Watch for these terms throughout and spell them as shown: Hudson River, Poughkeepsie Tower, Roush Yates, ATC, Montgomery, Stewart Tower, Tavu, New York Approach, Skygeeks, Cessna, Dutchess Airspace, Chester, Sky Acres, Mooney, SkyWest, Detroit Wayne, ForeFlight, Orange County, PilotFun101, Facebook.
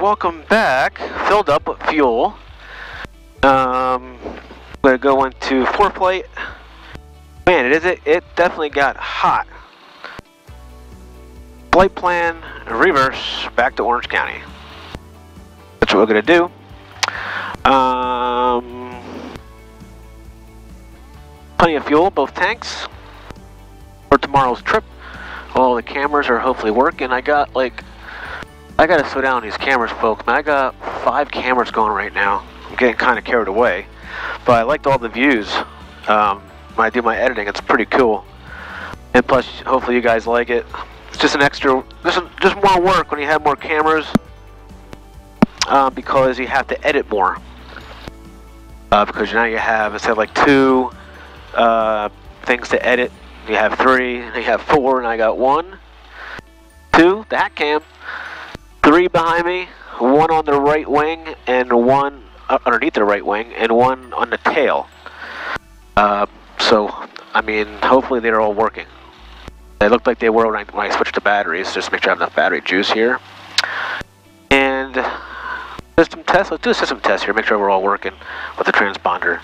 welcome back, filled up with fuel. I'm gonna go into ForeFlight. Man, it definitely got hot. Flight plan, reverse, back to Orange County. That's what we're gonna do. Plenty of fuel, both tanks, for tomorrow's trip. All the cameras are hopefully working. I gotta slow down these cameras, folks. Man, I got 5 cameras going right now. I'm getting kind of carried away, but I liked all the views. When I do my editing, it's pretty cool. And plus, hopefully you guys like it. It's just an extra, just more work when you have more cameras, because you have to edit more. Because now you have, instead of like 2 things to edit, you have 3, you have 4, and I got 1, 2, that cam, 3 behind me, 1 on the right wing, and 1 underneath the right wing, and 1 on the tail. So, I mean, hopefully they're all working. They looked like they were when I switched to batteries, just to make sure I have enough battery juice here. And system test, let's do a system test here, make sure we're all working with the transponder.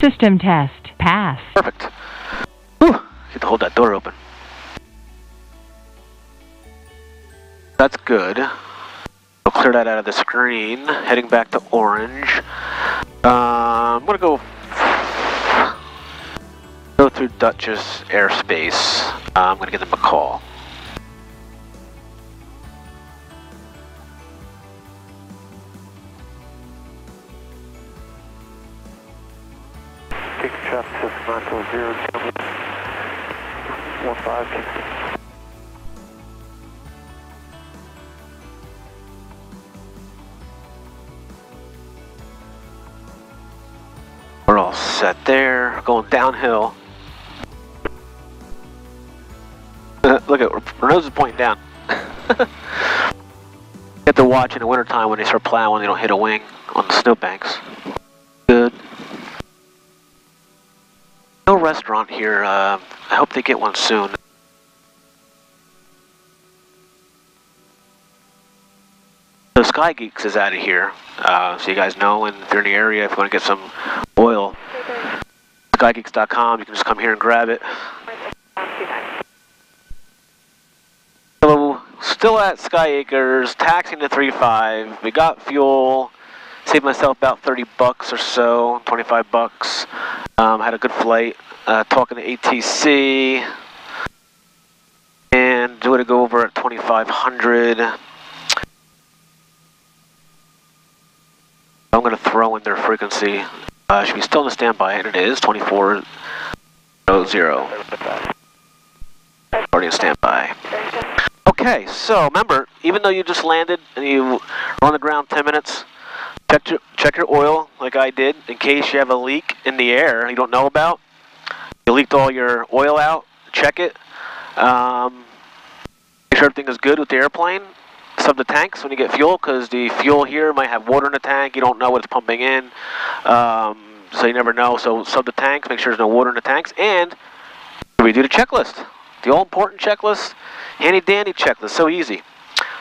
System test, pass. Perfect. Whew, get to hold that door open. That's good. We'll clear that out of the screen. Heading back to Orange. I'm gonna go through Dutchess Airspace. I'm gonna give them a call. Take chop to 9-0-0-1-5. We're all set there, going downhill. Look at, our nose is pointing down. You have to watch in the wintertime when they start plowing, they don't hit a wing on the snowbanks. Good. No restaurant here, I hope they get one soon. So Skygeeks is out of here, so you guys know, and if you're in the area, if you want to get some oil, Skygeeks.com, you can just come here and grab it. So, still at Sky Acres, taxing to 3-5, we got fuel, saved myself about 30 bucks or so, 25 bucks, had a good flight, talking to ATC, and do it to go over at 2,500. I'm going to throw in their frequency. Should be still in the standby, and it is 2400. Already in standby. Okay, so remember, even though you just landed and you were on the ground 10 minutes, check your oil like I did in case you have a leak in the air you don't know about. You leaked all your oil out, check it. Make sure everything is good with the airplane. Sub the tanks when you get fuel, because the fuel here might have water in the tank. You don't know what it's pumping in, so you never know. So sub the tanks, make sure there's no water in the tanks, and we do the checklist, the all-important checklist, handy-dandy checklist, so easy.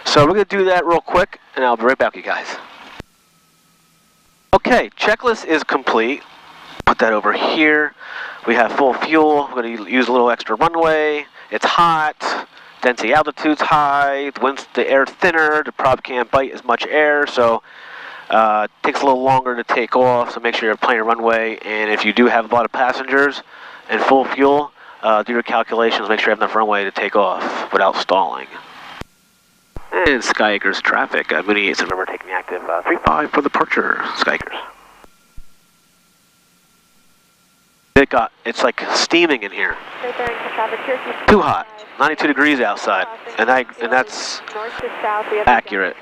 So we're going to do that real quick, and I'll be right back with you guys. Okay, checklist is complete. Put that over here. We have full fuel. We're going to use a little extra runway. It's hot. Density altitude's high, the air's thinner, the prop can't bite as much air, so it takes a little longer to take off, so make sure you're playing a runway, and if you do have a lot of passengers and full fuel, do your calculations, make sure you have enough runway to take off without stalling. And Sky Acres traffic, Mooney 8's November taking the active 3-5 for departure, Sky Acres. It's like steaming in here. Too hot. 92 degrees outside, and that's accurate.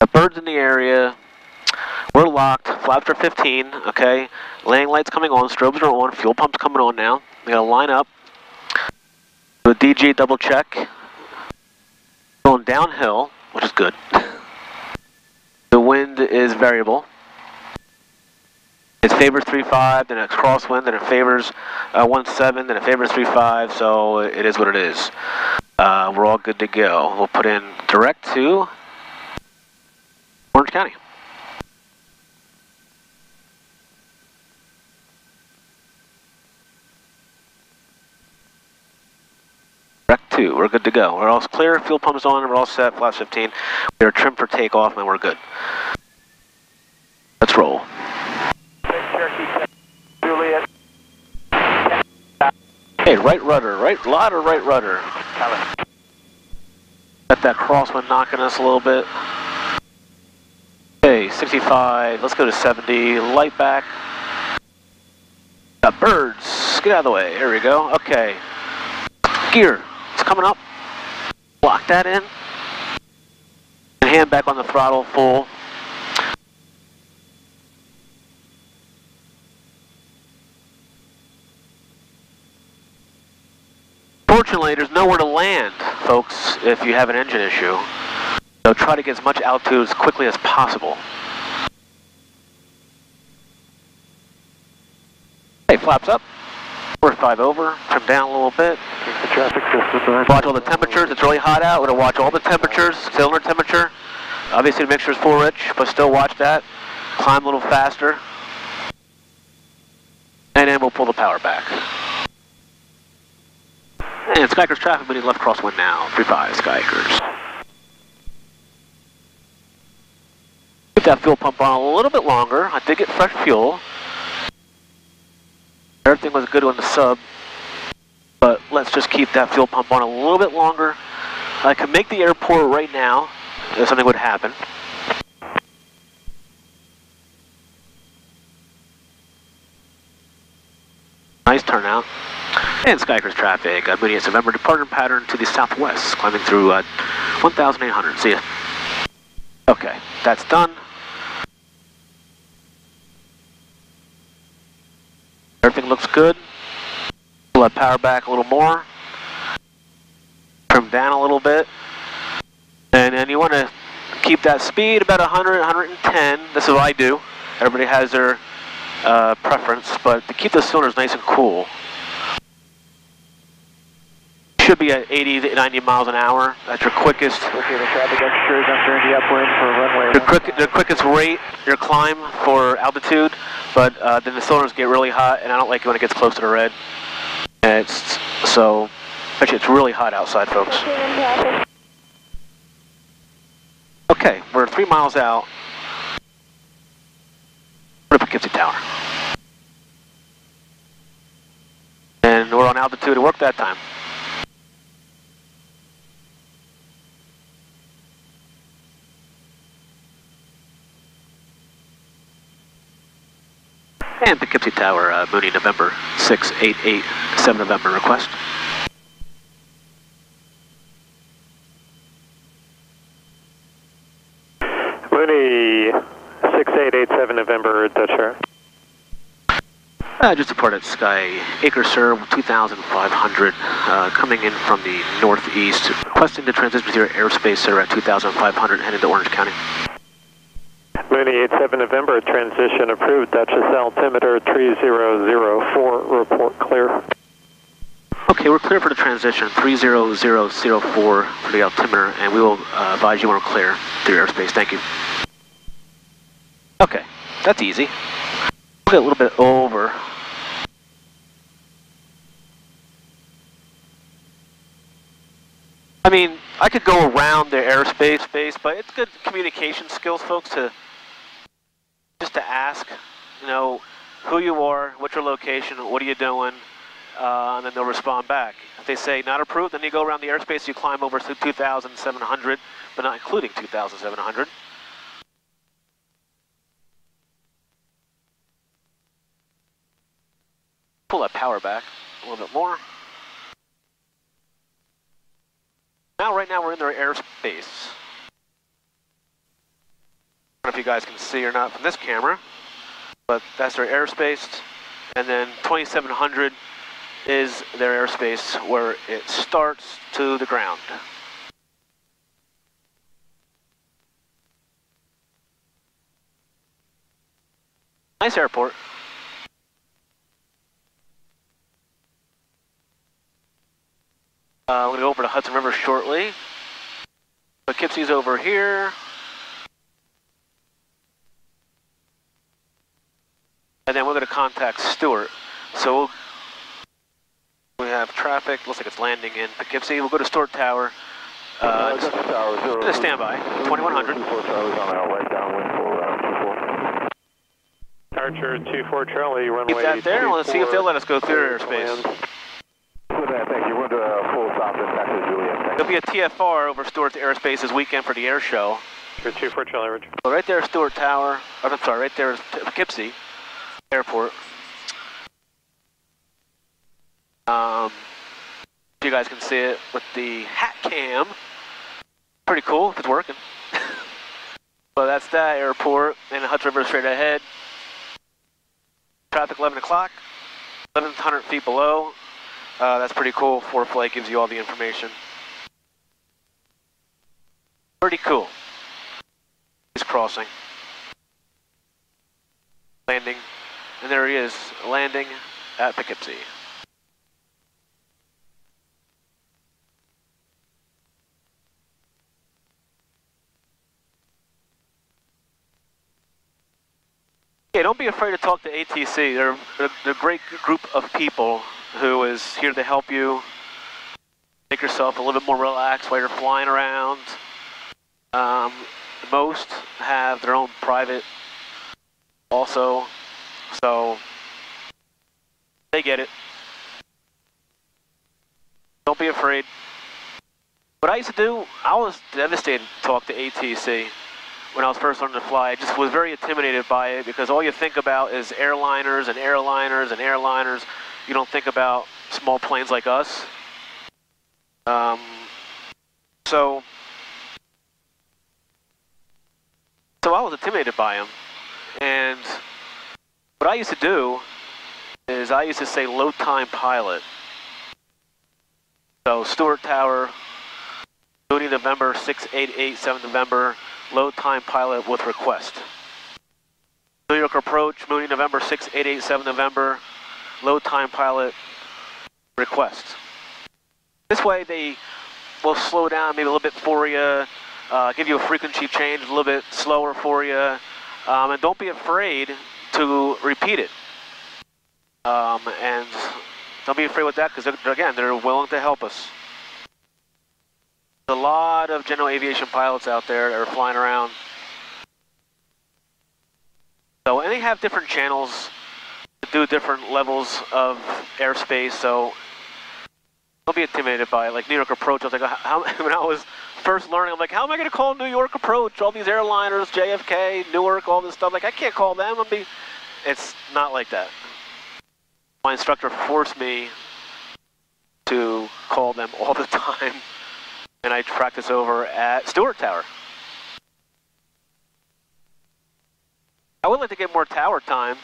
The birds in the area. We're locked. Flaps are 15. Okay. Landing lights coming on. Strobes are on. Fuel pumps coming on now. We gotta line up. The DG double check. Going downhill, which is good. The wind is variable. It favors 3.5, then it crosswind, then it favors 1.7, then it favors 3.5, so it is what it is. We're all good to go. We'll put in direct to Orange County. Direct to, we're good to go. We're all clear, fuel pump's on, we're all set, flaps 15. We're trimmed for takeoff and we're good. Let's roll. Hey, right rudder, right ladder, right rudder. Got that crosswind knocking us a little bit. Okay, 65, let's go to 70, light back. Got birds, get out of the way, here we go, okay. Gear, it's coming up. Lock that in. And hand back on the throttle, full. Fortunately, there's nowhere to land, folks, if you have an engine issue. So try to get as much altitude as quickly as possible. Okay, flaps up. 4.5 over, trim down a little bit. Watch all the temperatures, it's really hot out. We're gonna watch all the temperatures, cylinder temperature. Obviously the mixture is full rich, but still watch that. Climb a little faster. And then we'll pull the power back. And Sky Acres traffic, we need left crosswind now. 3.5, Sky Acres. Keep that fuel pump on a little bit longer. I did get fresh fuel. Everything was good on the sub, but let's just keep that fuel pump on a little bit longer. I can make the airport right now if something would happen. Nice turnout. And Sky Acres traffic, Moody has November departure pattern to the southwest, climbing through 1,800, see ya. Okay, that's done. Everything looks good. We'll let power back a little more. Trim down a little bit. And then you want to keep that speed about 100, 110. This is what I do. Everybody has their preference, but to keep the cylinders nice and cool. Should be at 80 to 90 miles an hour. That's your quickest. Okay, the traffic extras, I'm turning the upwind for runway. The quickest rate, your climb for altitude, but then the cylinders get really hot, and I don't like it when it gets close to the red. And it's, so, actually it's really hot outside, folks. Okay, we're 3 miles out. We're at Poughkeepsie Tower. And we're on altitude to work that time. And Poughkeepsie Tower, Mooney, November 6887 November request. Mooney, 6887 November, Dutch Air. Just departed Sky Acres, sir, 2,500, coming in from the northeast, requesting the transition to your airspace, sir, at 2,500, headed to Orange County. Mooney 87 November, transition approved, Dutchess altimeter 3004, report clear. Okay, we're clear for the transition, 30004 for the altimeter, and we will advise you when we're clear through airspace, thank you. Okay, that's easy. We'll get a little bit over. I mean, I could go around their airspace, but it's good communication skills, folks, to just to ask, you know, who you are, what's your location, what are you doing, and then they'll respond back. If they say not approved, then you go around the airspace, you climb over to 2,700, but not including 2,700. Pull that power back a little bit more. Now, right now, we're in their airspace. I don't know if you guys can see or not from this camera, but that's their airspace. And then 2,700 is their airspace where it starts to the ground. Nice airport. I'm going to go over to Hudson River shortly. Poughkeepsie's over here. And then we're going to contact Stewart. So we have traffic. Looks like it's landing in Poughkeepsie. We'll go to Stewart Tower. Just standby. 2100. Archer 24 Charlie runway. Keep that there. Let's see if they'll let us go through airspace. Thank you. We're going to full stop and back to Juliet. There'll be a TFR over Stewart's airspace this weekend for the air show. 24 Charlie, Richard. So right there, Stewart Tower. Oh, I'm sorry. Right there is Poughkeepsie Airport. You guys can see it with the hat cam. Pretty cool if it's working. So that's that airport, and Hudson River straight ahead. Traffic 11 o'clock, 1,100 feet below. That's pretty cool. ForeFlight gives you all the information. Pretty cool. He's crossing. Landing, and there he is, landing at Poughkeepsie. Yeah, don't be afraid to talk to ATC. They're a great group of people who is here to help you make yourself a little bit more relaxed while you're flying around. Most have their own private also, so they get it. Don't be afraid. What I used to do, I was devastated to talk to ATC. When I was first learning to fly, I just was very intimidated by it because all you think about is airliners and airliners and airliners. You don't think about small planes like us. So I was intimidated by them. And what I used to do is I used to say low time pilot. So Stewart Tower, duty November 688, 7 November. Low time pilot with request. New York Approach, Mooney November 688, 7 November, low time pilot request. This way they will slow down maybe a little bit for you, give you a frequency change a little bit slower for you, and don't be afraid to repeat it. And don't be afraid with that because, again, they're willing to help us. There's a lot of general aviation pilots out there that are flying around. So, and they have different channels to do different levels of airspace, so don't be intimidated by it. Like New York Approach, I was like, when I was first learning, I'm like, how am I going to call New York Approach? All these airliners, JFK, Newark, all this stuff, like, I can't call them. It's not like that. My instructor forced me to call them all the time. And I practice over at Stewart Tower. I would like to get more tower time,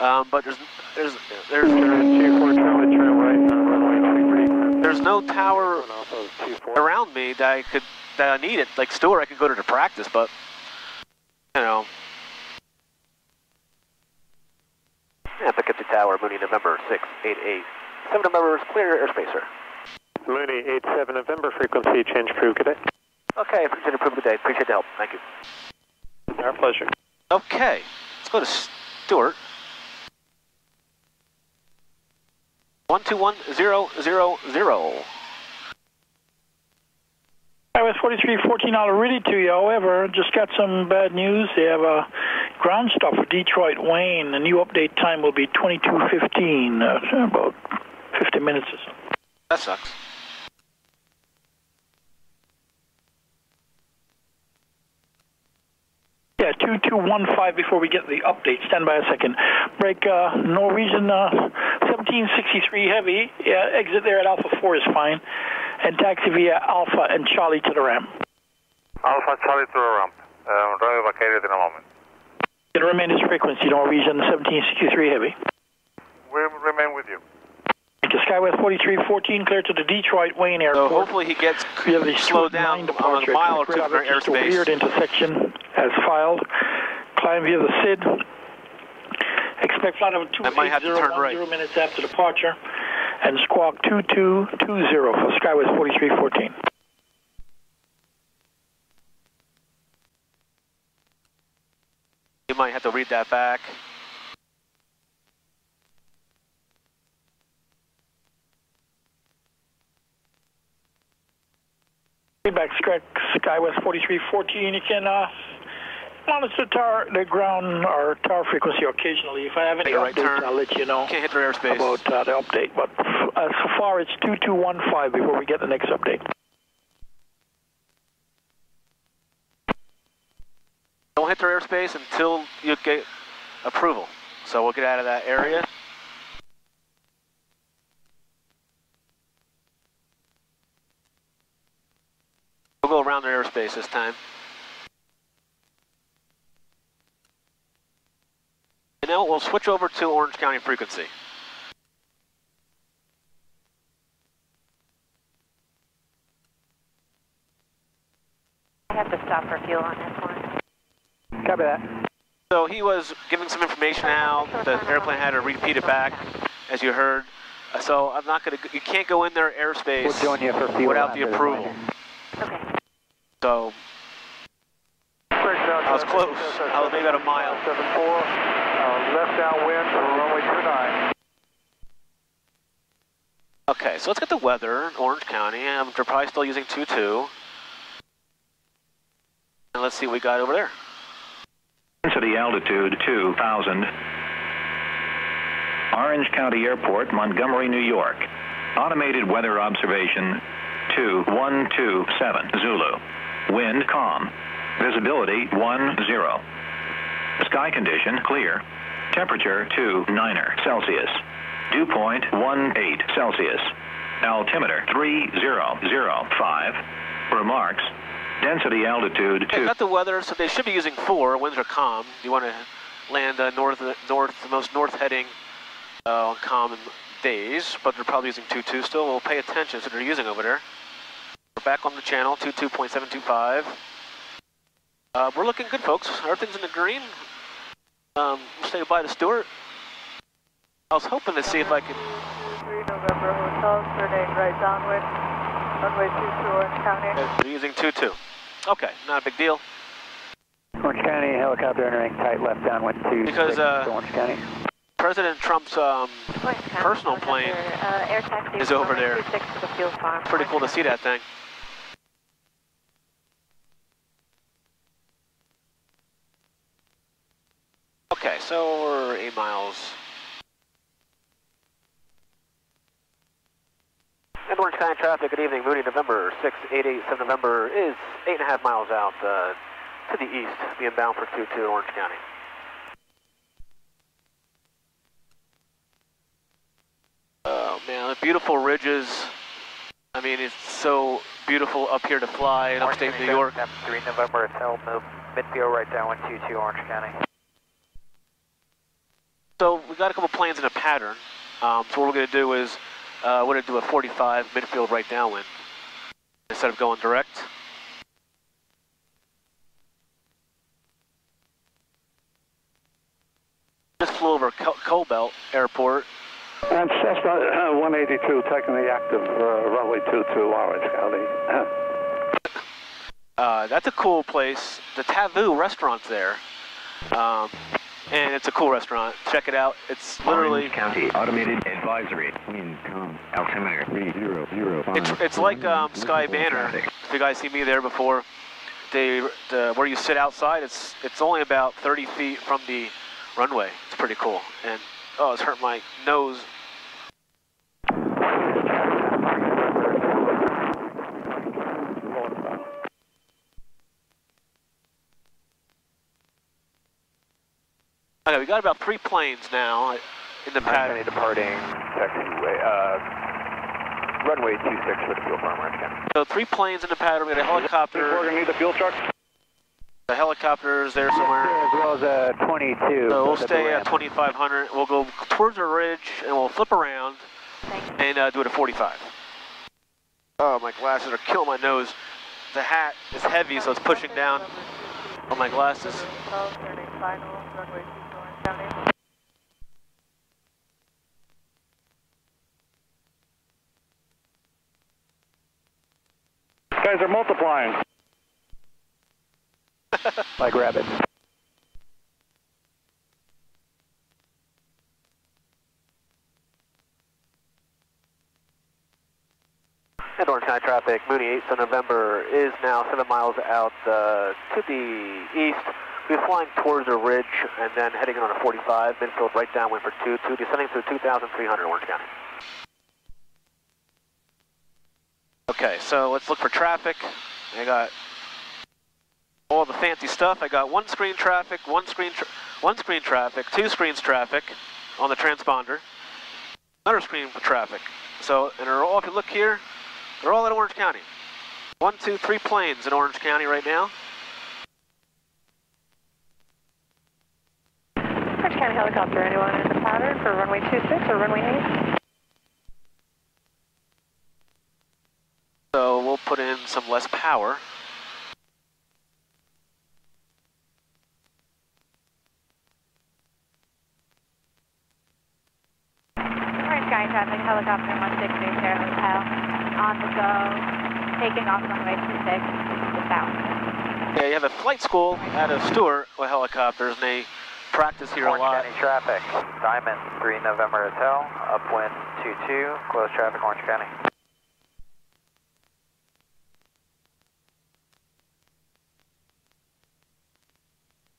but there's no tower around me that I need it. Like Stewart, I could go to the practice, but you know. Yeah, Poughkeepsie Tower, Mooney, November 688. 7 November is clear airspace, sir. Mooney, 87 November, frequency change approved, good day. Okay, appreciate approved, good day. Appreciate the help, thank you. Our pleasure. Okay, let's go to Stewart. 121000. I was 4314 already to you, however, just got some bad news. They have a ground stop for Detroit Wayne. The new update time will be 2215, about 50 minutes or so. That sucks. Yeah, 2215 before we get the update. Stand by a second. Break Norwegian 1763 heavy. Yeah, exit there at Alpha 4 is fine. And taxi via Alpha and Charlie to the ramp. Alpha Charlie to the ramp. Drive evacuated in a moment. It remains frequency Norwegian 1763 heavy. We remain with you. SkyWest 4314 clear to the Detroit Wayne Airport. So hopefully he gets slowed down on a mile or two of airspace. Weird intersection as filed. Climb via the SID. Expect flight of 280 minutes after departure. and squawk 2220 for SkyWest 4314. You might have to read that back. Feedback, SkyWest 4314. You can monitor the ground or tower frequency occasionally. If I have any updates, I'll let you know. Can't hit the airspace. About the update, but so far it's 2215 before we get the next update. Don't hit the airspace until you get approval. So we'll get out of that area. We'll go around the airspace this time. And now we'll switch over to Orange County frequency. I have to stop for fuel on this one. Copy that. So he was giving some information out. The airplane had to repeat it back, as you heard. So I'm not going to, you can't go in their airspace without the approval. Okay. So, I was close. I was maybe about a mile. 74, left downwind for runway 29. Okay, so let's get the weather in Orange County. They're probably still using 22. And let's see what we got over there. Density altitude 2,000. Orange County Airport, Montgomery, New York. Automated weather observation 2127 Zulu. Wind calm. Visibility 10. Sky condition clear. Temperature 29 Celsius. Dew point 18 Celsius. Altimeter 3005. Remarks. Density altitude 2. Got the weather, so they should be using 4. Winds are calm. You want to land north heading on calm days, but they're probably using 22 still. We'll pay attention to what they're using over there. We're back on the channel 22.725. We're looking good, folks. Everything's in the green. We'll say goodbye to Stewart. I was hoping to see if I could... 3 November Hotel, turning right downwind, runway 22 Orange County. They're using 22. Okay, not a big deal. Orange County helicopter entering tight left downwind to Orange County. President Trump's personal plane is over there. Pretty cool to see that thing. Okay, so we're 8 miles. And Orange County traffic, good evening, Moody, November 6, 887 November is 8.5 miles out to the east, being bound for 22 Orange County. Oh man, the beautiful ridges. I mean, it's so beautiful up here to fly in upstate New York. 3 November, tail move, midfield right down 122 Orange County. So we got a couple planes in a pattern. So what we're going to do is we're going to do a 45 midfield right downwind instead of going direct. Just flew over Cobelt Airport. And Cessna 182 taking the active runway 22 Orange County. That's a cool place. The Tavu restaurant's there. And it's a cool restaurant. Check it out. It's literally Orange County automated advisory. Wind calm. Altimeter 3005. It's like Sky Banner. If you guys see me there before, where you sit outside, it's only about 30 feet from the runway. It's pretty cool. And oh, it's hurt my nose. Okay, we got about 3 planes now in the pattern. Departing runway 26 for the fuel farm right now. So 3 planes in the pattern. We got a helicopter. We're gonna need the fuel truck. The helicopter is there somewhere. As well as a 22. So we'll stay at 2500. We'll go towards the ridge and we'll flip around and do it at 45. Oh, my glasses are killing my nose. The hat is heavy, so it's pushing down on my glasses. guys are multiplying. Like rabbits. And Orange County traffic, Mooney 8th of November is now 7 miles out to the east. We're flying towards a ridge and then heading on a 45, Minfield right downwind for 22, descending to 2,300 Orange County. Okay, so let's look for traffic. I got all the fancy stuff. I got one screen traffic, one screen traffic, two screens traffic on the transponder, another screen for traffic. So, and they're all, if you look here, they're all in Orange County. 1, 2, 3 planes in Orange County right now. Orange County helicopter, anyone in the pattern for runway 26 or runway 8? So we'll put in some less power. Orange County traffic, helicopter 160, Sierra Hotel, on the go, taking off runway 26 south. Yeah, you have a flight school out of Stewart with helicopters, and they practice here a lot. Orange County traffic, Diamond 3 November Hotel, upwind 22, close traffic Orange County.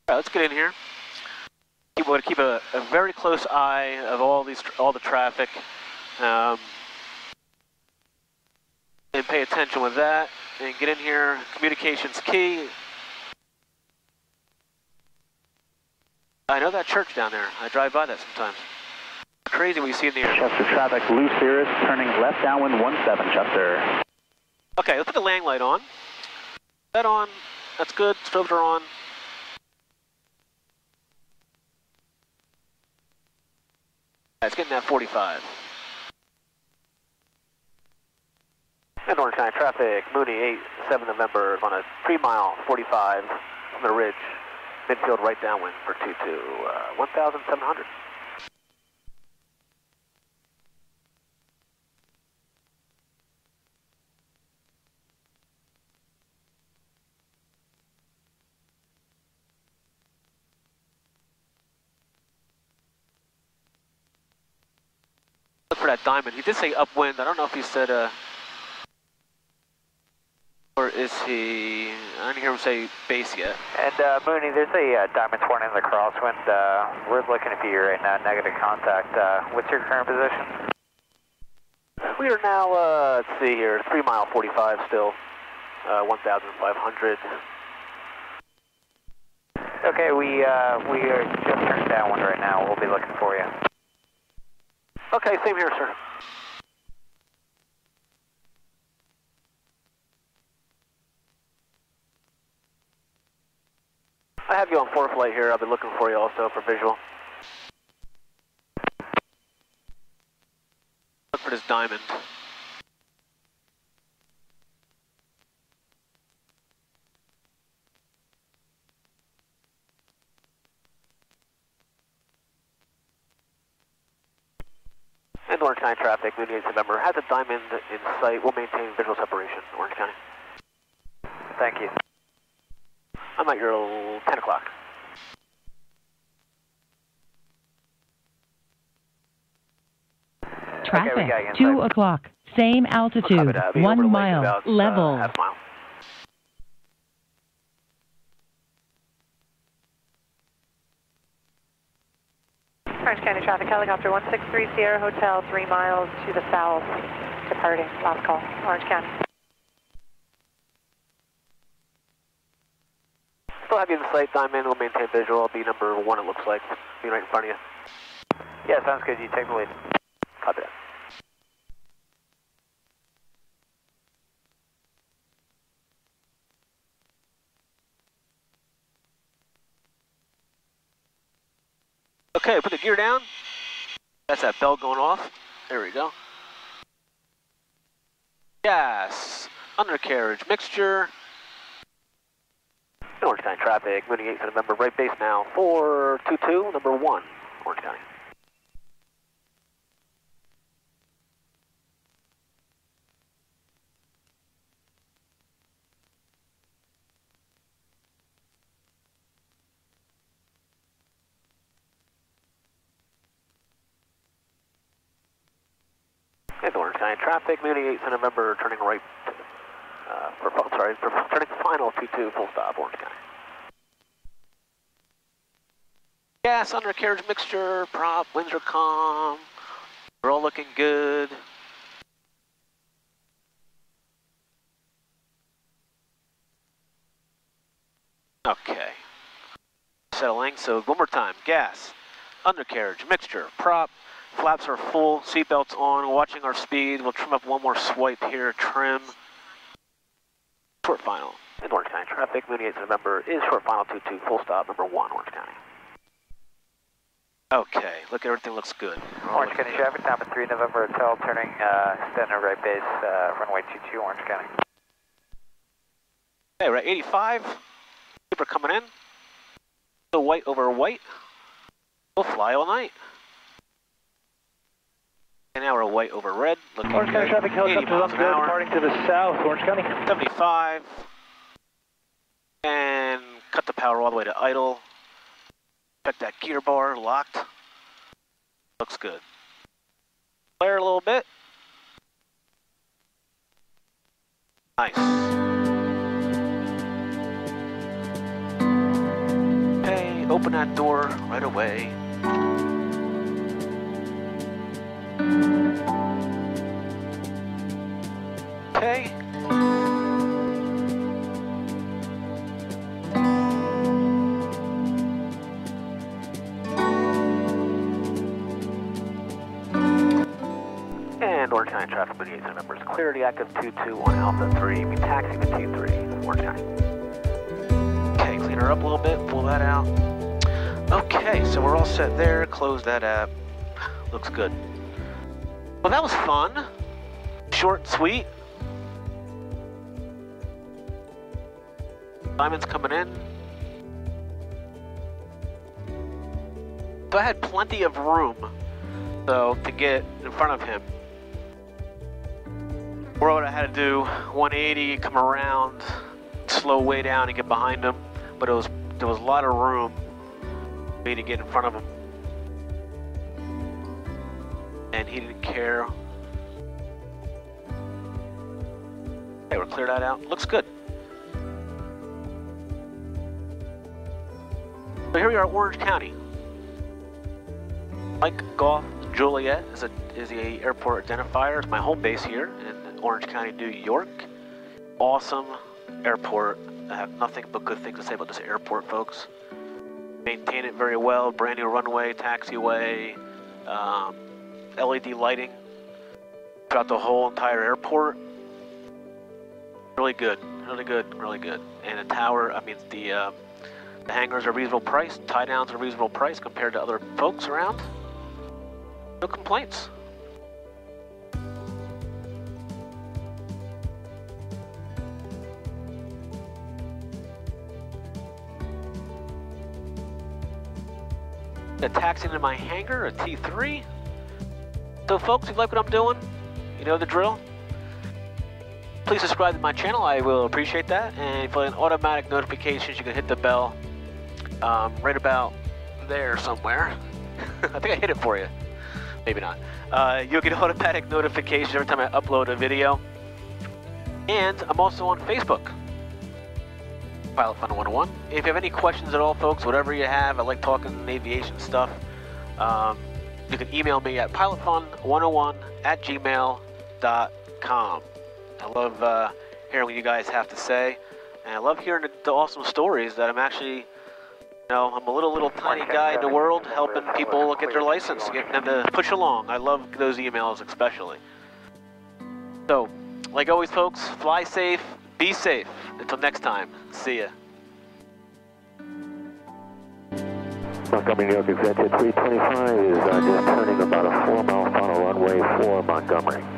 All right, let's get in here. We're going to keep a very close eye of all the traffic, and pay attention with that. And get in here. Communications key. I know that church down there. I drive by that sometimes. It's crazy what you see in the air. Chester traffic, Lou Cirrus, turning left downwind 17, Chester. Okay, let's put the lang light on. That on. That's good. Strobes are on. It's getting that 45. And Orange County traffic, Mooney 8, 7 November is on a 3 mile 45 from the ridge. Midfield right downwind for 22, 1,700. Look for that diamond. He did say upwind. I don't know if he said, or is he? I didn't hear him say base yet. And Mooney, there's a diamond torn in the crosswind. We're looking at you right now, negative contact. What's your current position? We are now, let's see here, 3 mile 45 still, 1,500. Okay, we are just turned downwind right now. We'll be looking for you. Okay, same here, sir. I have you on ForeFlight here. I'll be looking for you also for visual. Look for this diamond. And Orange County traffic, Mooney 8 November, has a diamond in sight. We'll maintain visual separation, Orange County. Thank you. I'm at your 10 o'clock. Traffic, okay, 2 o'clock, same altitude, 1 mile, about, level. Half mile. Orange County traffic, helicopter 163 Sierra Hotel, 3 miles to the south, departing, last call, Orange County. Still have you in the sight, Diamond. We'll maintain visual. I'll be number 1, it looks like. Be right in front of you. Yeah, sounds good. You take the lead. Copy that. Okay, put the gear down. That's that bell going off. There we go. Yes. Undercarriage mixture. Orange County traffic, Mooney 8 November, right base now, 422, number 1, Orange County. 9 traffic, Muni 8th of November, turning right, turning final P2, full stop, Orange County. Gas undercarriage mixture, prop, winds are calm, we're all looking good. Okay, settling, so one more time, gas, undercarriage, mixture, prop, flaps are full, seatbelts on, watching our speed, we'll trim up one more swipe here, trim, short final. In Orange County traffic, Mooney 8th November is short final 22, full stop, number 1, Orange County. Okay, look, everything looks good. Orange County traffic, number 3 November Hotel, turning standard right base, runway 22, Orange County. Okay, we're at 85. Super coming in. So white over white. We'll fly all night. And now we're white over red. Looking Orange County traffic held up to good, departing to the south, Orange County. 75. And cut the power all the way to idle. Check that gear bar, locked. Looks good. Flare a little bit. Nice. Open that door right away. Okay. And Orange County traffic, Mooney 8th November is clear to active 221 Alpha 3, be taxiing to 23, Orange County. Okay, clean her up a little bit, pull that out. Okay, so we're all set there, close that app, looks good. Well, that was fun, short, sweet. Simon's coming in. So I had plenty of room, though, to get in front of him. Road, I had to do 180, come around, slow way down and get behind him, but there was a lot of room to get in front of him, and he didn't care. Okay, we'll clear that out. Looks good. So here we are at Orange County. Mike Golf Juliet is the airport identifier. It's my home base here in Orange County, New York. Awesome airport. I have nothing but good things to say about this airport, folks. Maintain it very well, brand new runway, taxiway, LED lighting throughout the whole entire airport. Really good, really good, really good. And the tower, I mean, the hangars are reasonable price, tie downs are reasonable price compared to other folks around. No complaints. Taxiing into my hangar, a T3. So folks, if you like what I'm doing, you know the drill. Please subscribe to my channel, I will appreciate that. And for an automatic notifications, you can hit the bell right about there somewhere. I think I hit it for you. Maybe not. You'll get automatic notifications every time I upload a video. And I'm also on Facebook. PilotFun101. If you have any questions at all, folks, whatever you have, I like talking aviation stuff. You can email me at pilotfun101@gmail.com. I love hearing what you guys have to say, and I love hearing the awesome stories that I'm actually, you know, I'm a little tiny guy in the world helping people get their license, getting them to push along. I love those emails especially. So, like always, folks, fly safe. Be safe. Until next time, see ya. Montgomery, New York, Executive 325 is just turning about a 4-mile final runway for Montgomery.